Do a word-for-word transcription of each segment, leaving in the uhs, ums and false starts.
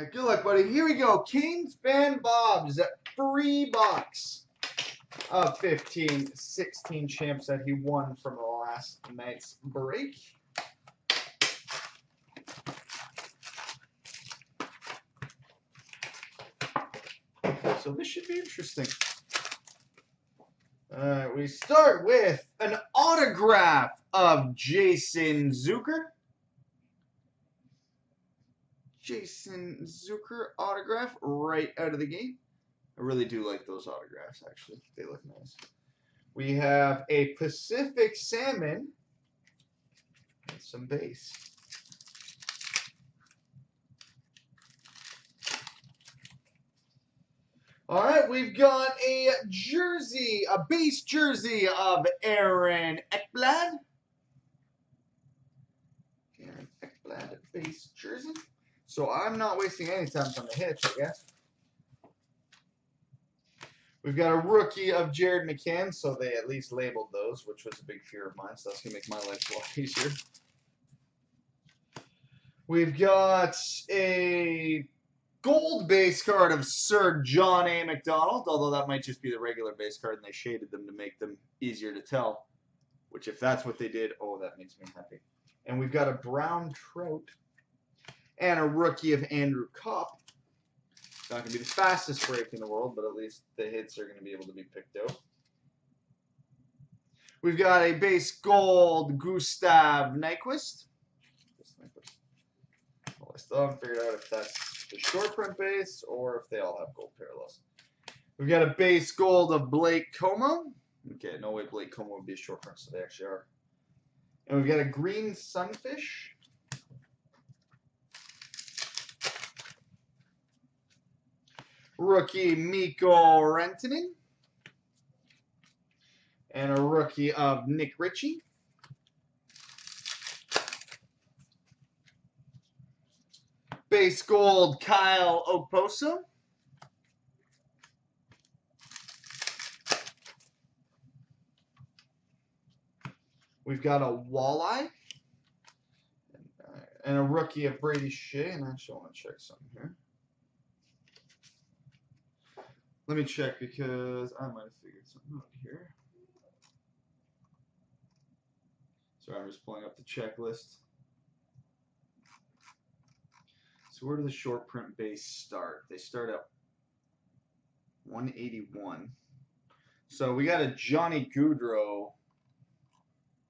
right, good luck, buddy. Here we go. Kings Fan Bob's free box of fifteen sixteen champs that he won from last night's break. So this should be interesting. All right, we start with an autograph of Jason Zucker. Jason Zucker autograph right out of the gate. I really do like those autographs, actually. They look nice. We have a Pacific Salmon and some base. All right, we've got a jersey, a base jersey of Aaron Ekblad. Aaron Ekblad base jersey. So I'm not wasting any time on the hits, I guess. We've got a rookie of Jared McCann, so they at least labeled those, which was a big fear of mine, so that's going to make my life a lot easier. We've got a gold base card of Sir John A. McDonald, although that might just be the regular base card and they shaded them to make them easier to tell, which if that's what they did, oh, that makes me happy. And we've got a brown trout and a rookie of Andrew Kopp. It's not going to be the fastest break in the world, but at least the hits are going to be able to be picked out. We've got a base gold Gustav Nyquist. Well, I still haven't figured out if that's the short print base, or if they all have gold parallels. We've got a base gold of Blake Como. Okay, no way Blake Como would be a short print, so they actually are. And we've got a green sunfish. Rookie Mikko Rantanen. And a rookie of Nick Ritchie. Base gold Kyle Okposo. We've got a walleye and a rookie of Brady Shea. And I actually want to check something here. Let me check because I might have figured something out here. Sorry, I'm just pulling up the checklist. So where do the short print base start? They start at one eighty-one. So we got a Johnny Goudreau,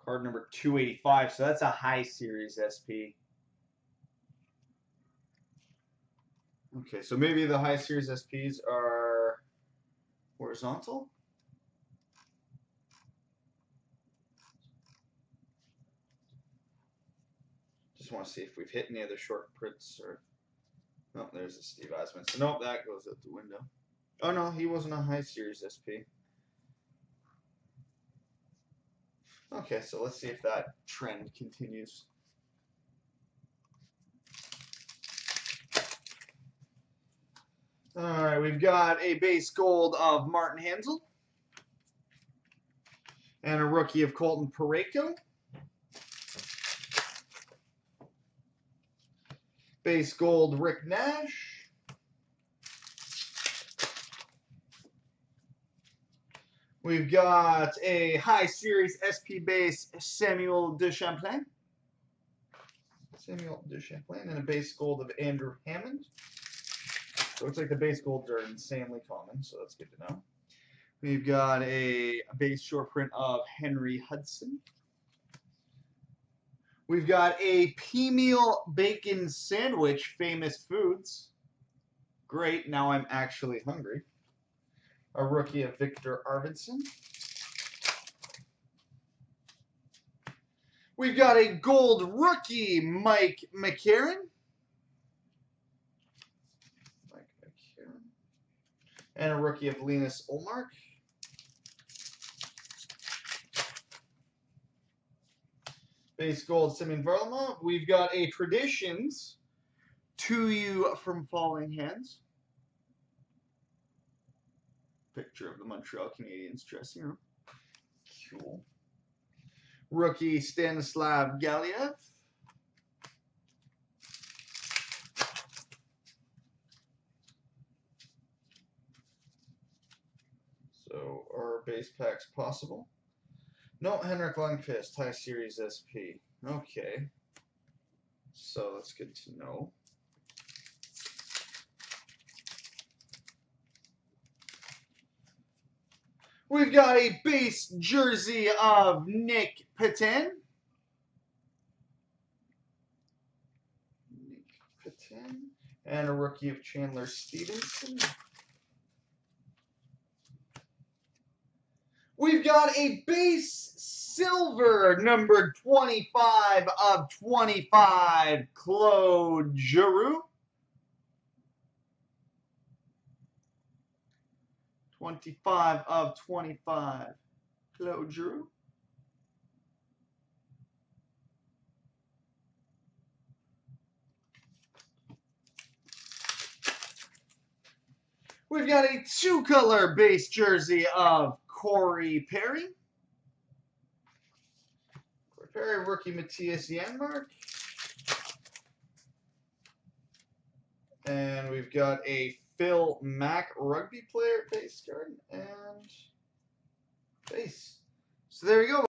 card number two eighty-five. So that's a high series S P. Okay, so maybe the high series S Ps are horizontal. Just want to see if we've hit any other short prints or. Oh, there's a Steve Asman. So, nope, that goes out the window. Oh, no, he wasn't a high series S P. Okay, so let's see if that trend continues. All right, we've got a base gold of Martin Hansel. And a rookie of Colton Pareco. Base gold Rick Nash. We've got a high series S P base Samuel De Champlain. Samuel De Champlain and a base gold of Andrew Hammond. So it's like the base golds are insanely common, so that's good to know. We've got a base short print of Henry Hudson. We've got a pea meal bacon sandwich, famous foods. Great, now I'm actually hungry. A rookie of Victor Arvidsson. We've got a gold rookie, Mike McCarran. Mike McCarran. And a rookie of Linus Ulmark. Base gold, Semyon Varlamov. We've got a Traditions, To You from Falling Hands. Picture of the Montreal Canadiens dressing room. Cool. Rookie, Stanislav Galiev. base packs possible. No, Henrik Lundqvist, high series S P. Okay. So that's good to know. We've got a base jersey of Nick Patin. Nick Patin. And a rookie of Chandler Stevenson. We've got a base silver number twenty-five of twenty-five, Claude Giroux. twenty-five of twenty-five, Claude Giroux. We've got a two-color base jersey of Corey Perry. Corey Perry, rookie Mathias Janmark. And we've got a Phil Mack rugby player base card and base. So there you go.